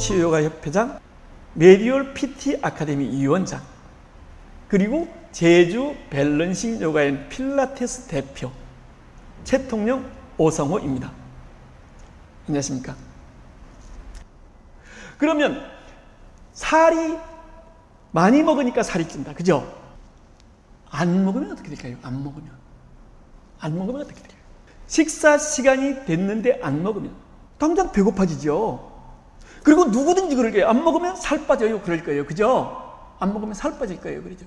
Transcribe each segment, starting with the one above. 치유요가 협회장, 메디올 PT 아카데미 위원장, 그리고 제주 밸런싱 요가인 필라테스 대표 최통령 오성호입니다. 안녕하십니까? 그러면 살이 많이 먹으니까 살이 찐다, 그죠? 안 먹으면 어떻게 될까요? 안 먹으면 어떻게 될까요? 식사 시간이 됐는데 안 먹으면 당장 배고파지죠. 그리고 누구든지 그럴 거예요. 안 먹으면 살 빠져요. 그럴 거예요. 그죠? 안 먹으면 살 빠질 거예요. 그렇죠?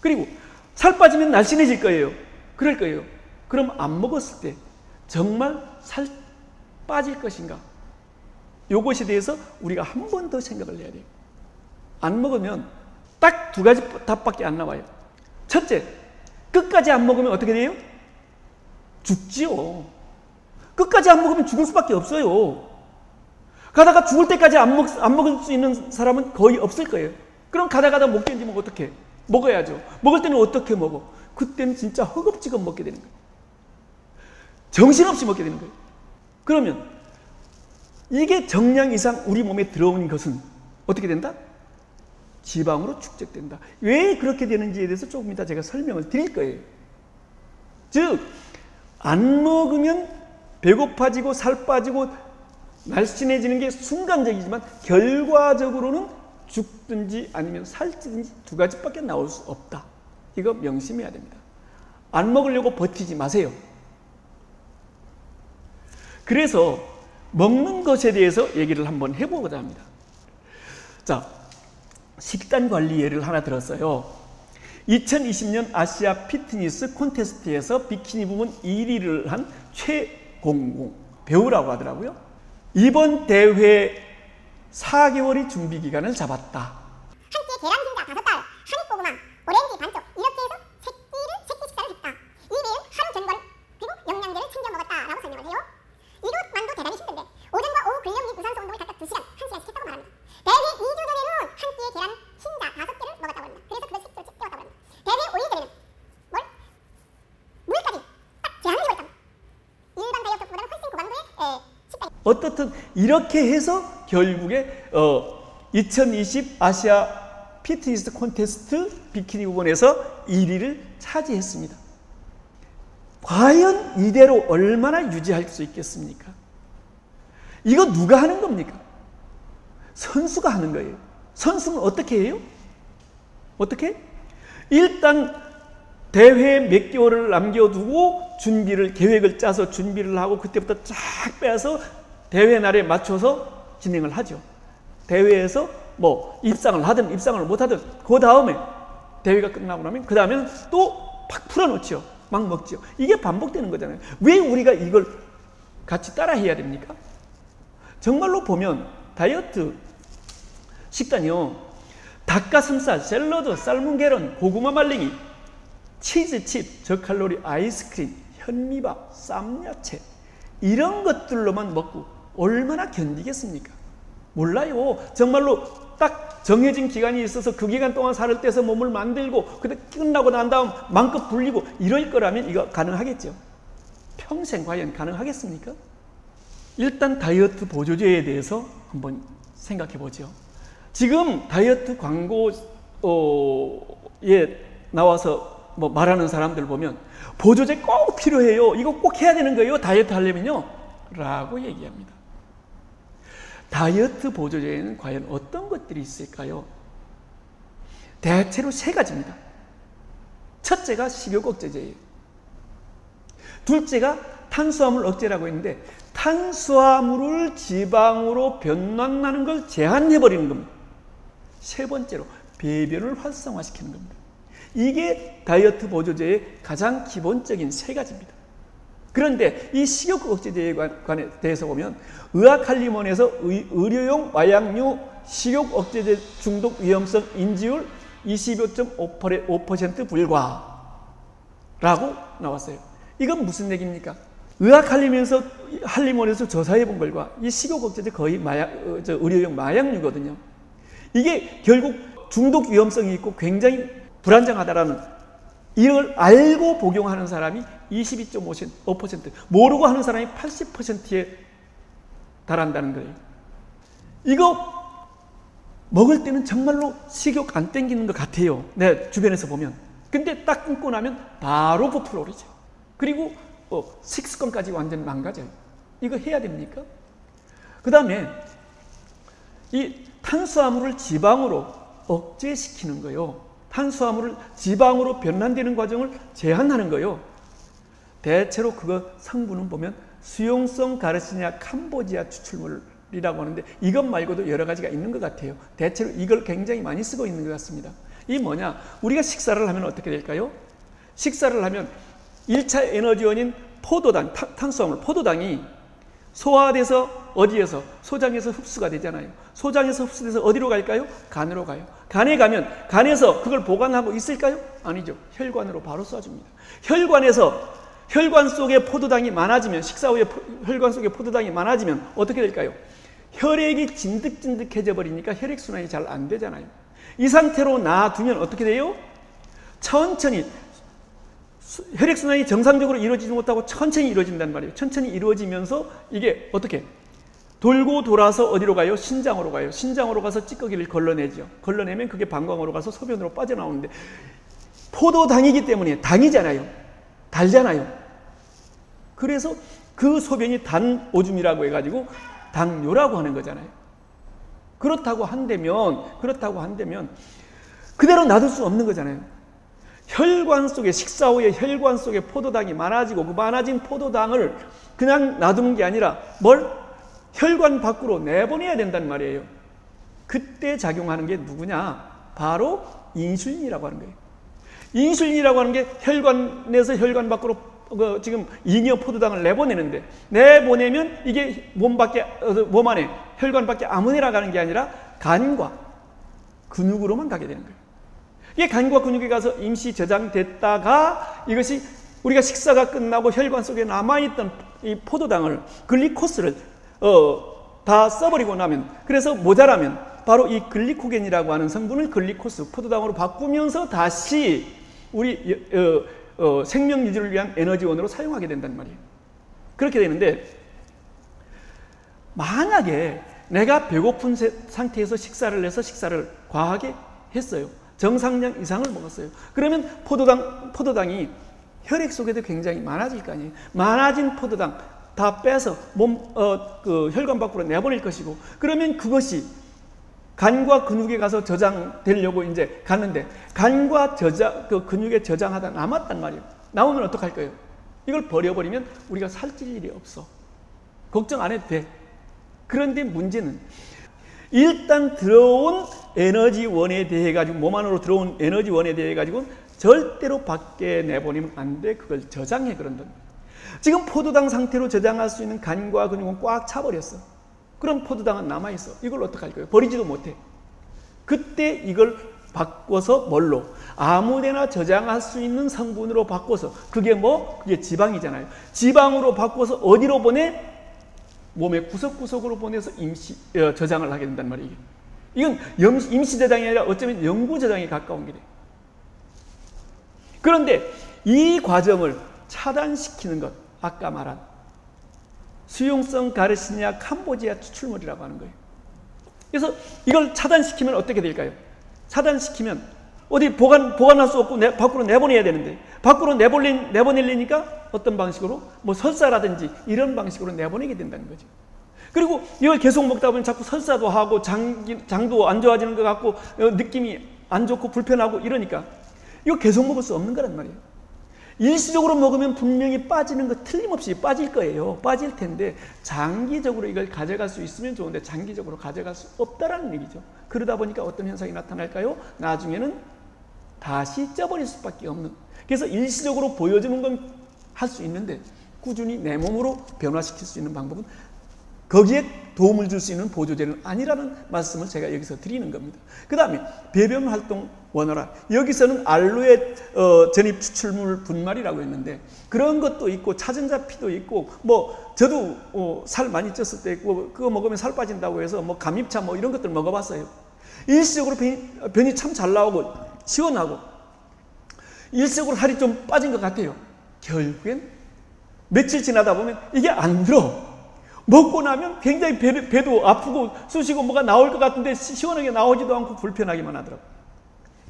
그리고 살 빠지면 날씬해질 거예요. 그럴 거예요. 그럼 안 먹었을 때 정말 살 빠질 것인가? 요것에 대해서 우리가 한 번 더 생각을 해야 돼요. 안 먹으면 딱 두 가지 답밖에 안 나와요. 첫째, 끝까지 안 먹으면 어떻게 돼요? 죽지요. 끝까지 안 먹으면 죽을 수밖에 없어요. 가다가 죽을 때까지 안 먹을 수 있는 사람은 거의 없을 거예요. 그럼 가다가다 못 견디면 어떻게? 먹어야죠. 먹을 때는 어떻게 먹어? 그때는 진짜 허겁지겁 먹게 되는 거예요. 정신없이 먹게 되는 거예요. 그러면 이게 정량 이상 우리 몸에 들어오는 것은 어떻게 된다? 지방으로 축적된다. 왜 그렇게 되는지에 대해서 조금 이따 제가 설명을 드릴 거예요. 즉, 안 먹으면 배고파지고 살 빠지고 날씬해지는 게 순간적이지만 결과적으로는 죽든지 아니면 살찌든지 두 가지밖에 나올 수 없다. 이거 명심해야 됩니다. 안 먹으려고 버티지 마세요. 그래서 먹는 것에 대해서 얘기를 한번 해보고자 합니다. 자, 식단 관리 예를 하나 들었어요. 2020년 아시아 피트니스 콘테스트에서 비키니 부문 1위를 한 최공우 배우라고 하더라고요. 이번 대회 4개월이 준비 기간을 잡았다. 한끼 계란 흰자 5알, 한입 고구마, 오렌지 반쪽 이렇게 해서 세끼 식사를 했다. 이 매일 하루 견과류 그리고 영양제를 챙겨 먹었다라고 설명을 해요. 이것만도 대단히 힘든데 오전과 오후 근력 및 유산소 운동을 각각 2시간, 1시간씩 했다고 말합니다. 대회 2주 전에는 한 끼에 계란 흰자 5개를 먹었다고 합니다. 그래서 그걸 식도를 채웠다고 합니다. 대회 5일 전에는 뭘? 물까지 딱 제한을 해버렸다. 일반 다이어트보다는 훨씬 고강도의 식단이. 어떻든 이렇게 해서 결국에 2020 아시아 피트니스 콘테스트 비키니 부분에서 1위를 차지했습니다. 과연 이대로 얼마나 유지할 수 있겠습니까? 이거 누가 하는 겁니까? 선수가 하는 거예요. 선수는 어떻게 해요? 어떻게? 일단 대회에 몇 개월을 남겨두고 계획을 짜서 준비를 하고 그때부터 쫙 빼서 대회 날에 맞춰서 진행을 하죠. 대회에서 뭐 입상을 하든 입상을 못하든 그 다음에 대회가 끝나고 나면 그 다음에는 또 팍 풀어놓죠. 막 먹죠. 이게 반복되는 거잖아요. 왜 우리가 이걸 같이 따라 해야 됩니까? 정말로 보면 다이어트 식단이요, 닭가슴살, 샐러드, 삶은 계란, 고구마 말랭이, 치즈칩, 저칼로리 아이스크림, 현미밥, 쌈야채 이런 것들로만 먹고 얼마나 견디겠습니까? 몰라요. 정말로 딱 정해진 기간이 있어서 그 기간 동안 살을 떼서 몸을 만들고 그때 끝나고 난 다음 마음껏 불리고 이럴 거라면 이거 가능하겠죠. 평생 과연 가능하겠습니까? 일단 다이어트 보조제에 대해서 한번 생각해 보죠. 지금 다이어트 광고에 나와서 뭐 말하는 사람들 보면 보조제 꼭 필요해요. 이거 꼭 해야 되는 거예요. 다이어트 하려면요. 라고 얘기합니다. 다이어트 보조제에는 과연 어떤 것들이 있을까요? 대체로 세 가지입니다. 첫째가 식욕억제제예요. 둘째가 탄수화물 억제라고 했는데 탄수화물을 지방으로 변환하는 걸 제한해버리는 겁니다. 세 번째로 배변을 활성화시키는 겁니다. 이게 다이어트 보조제의 가장 기본적인 세 가지입니다. 그런데 이 식욕 억제제에 대해서 보면 의학칼리몬에서 의료용 마약류 식욕 억제제 중독 위험성 인지율 25.5% 불과 라고 나왔어요. 이건 무슨 얘기입니까? 의학칼리몬에서 조사해 본 결과 이 식욕 억제제 거의 의료용 마약류거든요. 이게 결국 중독 위험성이 있고 굉장히 불안정하다라는 이걸 알고 복용하는 사람이 22.5%, 모르고 하는 사람이 80%에 달한다는 거예요. 이거 먹을 때는 정말로 식욕 안 땡기는 것 같아요. 내 주변에서 보면. 근데 딱 끊고 나면 바로 부풀어 오르죠. 그리고 식습관까지 완전 망가져요. 이거 해야 됩니까? 그 다음에 이 탄수화물을 지방으로 억제시키는 거예요. 탄수화물을 지방으로 변환되는 과정을 제한하는 거예요. 대체로 그거 성분은 보면 수용성 가르시니아 캄보지아 추출물이라고 하는데 이것 말고도 여러 가지가 있는 것 같아요. 대체로 이걸 굉장히 많이 쓰고 있는 것 같습니다. 이 뭐냐? 우리가 식사를 하면 어떻게 될까요? 식사를 하면 1차 에너지원인 포도당, 탄수화물, 포도당이 소화돼서 어디에서? 소장에서 흡수가 되잖아요. 소장에서 흡수돼서 어디로 갈까요? 간으로 가요. 간에 가면 간에서 그걸 보관하고 있을까요? 아니죠. 혈관으로 바로 쏴줍니다. 혈관 속에 포도당이 많아지면, 식사 후에 혈관 속에 포도당이 많아지면 어떻게 될까요? 혈액이 진득진득해져 버리니까 혈액순환이 잘 안 되잖아요. 이 상태로 놔두면 어떻게 돼요? 천천히 혈액순환이 정상적으로 이루어지지 못하고 천천히 이루어진단 말이에요. 천천히 이루어지면서 이게 어떻게? 돌고 돌아서 어디로 가요? 신장으로 가요. 신장으로 가서 찌꺼기를 걸러내죠. 걸러내면 그게 방광으로 가서 소변으로 빠져나오는데 포도당이기 때문에 당이잖아요. 달잖아요. 그래서 그 소변이 단 오줌이라고 해가지고 당뇨라고 하는 거잖아요. 그렇다고 한다면 그대로 놔둘 수 없는 거잖아요. 혈관 속에, 식사 후에 혈관 속에 포도당이 많아지고 그 많아진 포도당을 그냥 놔둔 게 아니라 뭘? 혈관 밖으로 내보내야 된단 말이에요. 그때 작용하는 게 누구냐? 바로 인슐린이라고 하는 거예요. 인슐린이라고 하는 게 혈관에서 혈관 밖으로 지금 잉여 포도당을 내보내는데 내보내면 이게 몸 안에 혈관 밖에 아무데나 가는 게 아니라 간과 근육으로만 가게 되는 거예요. 이게 간과 근육에 가서 임시 저장됐다가 이것이 우리가 식사가 끝나고 혈관 속에 남아있던 이 포도당을 글리코스를 다 써버리고 나면 그래서 모자라면 바로 이 글리코겐이라고 하는 성분을 글리코스 포도당으로 바꾸면서 다시 우리 생명 유지를 위한 에너지원으로 사용하게 된단 말이에요. 그렇게 되는데 만약에 내가 배고픈 상태에서 식사를 해서 식사를 과하게 했어요. 정상량 이상을 먹었어요. 그러면 포도당이 혈액 속에도 굉장히 많아질 거 아니에요. 많아진 포도당 다 빼서 혈관 밖으로 내보낼 것이고 그러면 그것이 간과 근육에 가서 저장되려고 이제 갔는데 간과 근육에 저장하다 남았단 말이에요. 남으면 어떡할 거예요? 이걸 버려버리면 우리가 살찔 일이 없어. 걱정 안 해도 돼. 그런데 문제는 일단 들어온 에너지원에 대해 가지고 몸 안으로 들어온 에너지원에 대해 가지고 절대로 밖에 내보내면 안 돼. 그걸 저장해 그런단 말이에요. 지금 포도당 상태로 저장할 수 있는 간과 근육은 꽉 차버렸어. 그럼 포도당은 남아있어. 이걸 어떡할 거예요? 버리지도 못해. 그때 이걸 바꿔서 뭘로? 아무데나 저장할 수 있는 성분으로 바꿔서 그게 뭐? 그게 지방이잖아요. 지방으로 바꿔서 어디로 보내? 몸의 구석구석으로 보내서 임시 저장을 하게 된단 말이에요. 이건 임시 저장이 아니라 어쩌면 영구 저장에 가까운 게 돼요. 그런데 이 과정을 차단시키는 것, 아까 말한 수용성 가르시니아 캄보지아 추출물이라고 하는 거예요. 그래서 이걸 차단시키면 어떻게 될까요? 차단시키면 어디 보관할 수 없고 밖으로 내보내야 되는데 밖으로 내보내려니까 어떤 방식으로? 뭐 설사라든지 이런 방식으로 내보내게 된다는 거죠. 그리고 이걸 계속 먹다 보면 자꾸 설사도 하고 장도 안 좋아지는 것 같고 느낌이 안 좋고 불편하고 이러니까 이거 계속 먹을 수 없는 거란 말이에요. 일시적으로 먹으면 분명히 빠지는 거 틀림없이 빠질 거예요. 빠질 텐데 장기적으로 이걸 가져갈 수 있으면 좋은데 장기적으로 가져갈 수 없다라는 얘기죠. 그러다 보니까 어떤 현상이 나타날까요? 나중에는 다시 쪄버릴 수밖에 없는. 그래서 일시적으로 보여주는 건 할 수 있는데 꾸준히 내 몸으로 변화시킬 수 있는 방법은 거기에 도움을 줄 수 있는 보조제는 아니라는 말씀을 제가 여기서 드리는 겁니다. 그 다음에 배변활동 원활화. 여기서는 알로에 전입 추출물 분말이라고 했는데 그런 것도 있고 차전자피도 있고 뭐 저도 살 많이 쪘을 때 있고 그거 먹으면 살 빠진다고 해서 뭐 감잎차 뭐 이런 것들 먹어봤어요. 일시적으로 변이 참 잘 나오고 시원하고 일시적으로 살이 좀 빠진 것 같아요. 결국엔 며칠 지나다 보면 이게 안 들어. 먹고 나면 굉장히 배도 아프고 쑤시고 뭐가 나올 것 같은데 시원하게 나오지도 않고 불편하기만 하더라고요.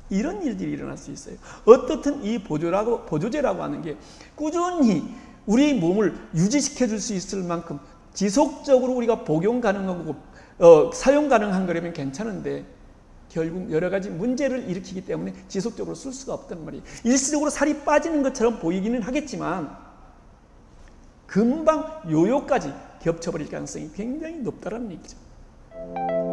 이런 일들이 일어날 수 있어요. 어떻든 이 보조제라고 하는 게 꾸준히 우리의 몸을 유지시켜 줄 수 있을 만큼 지속적으로 우리가 복용 가능하고 사용 가능한 거라면 괜찮은데 결국 여러 가지 문제를 일으키기 때문에 지속적으로 쓸 수가 없단 말이에요. 일시적으로 살이 빠지는 것처럼 보이기는 하겠지만 금방 요요까지 겹쳐버릴 가능성이 굉장히 높다라는 얘기죠.